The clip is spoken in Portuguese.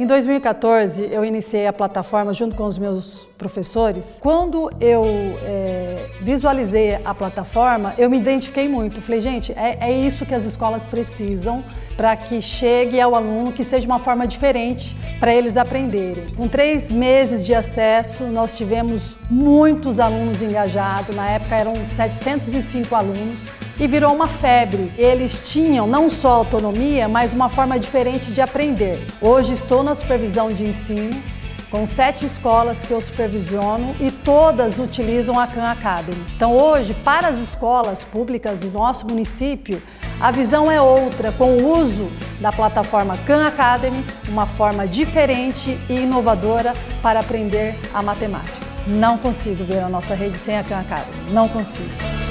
Em 2014, eu iniciei a plataforma junto com os meus professores. Quando eu visualizei a plataforma, eu me identifiquei muito. Falei, gente, é isso que as escolas precisam para que chegue ao aluno, que seja uma forma diferente para eles aprenderem. Com 3 meses de acesso, nós tivemos muitos alunos engajados. Na época eram 705 alunos. E virou uma febre. Eles tinham não só autonomia, mas uma forma diferente de aprender. Hoje estou na supervisão de ensino, com 7 escolas que eu supervisiono e todas utilizam a Khan Academy. Então hoje, para as escolas públicas do nosso município, a visão é outra, com o uso da plataforma Khan Academy, uma forma diferente e inovadora para aprender a matemática. Não consigo ver a nossa rede sem a Khan Academy, não consigo.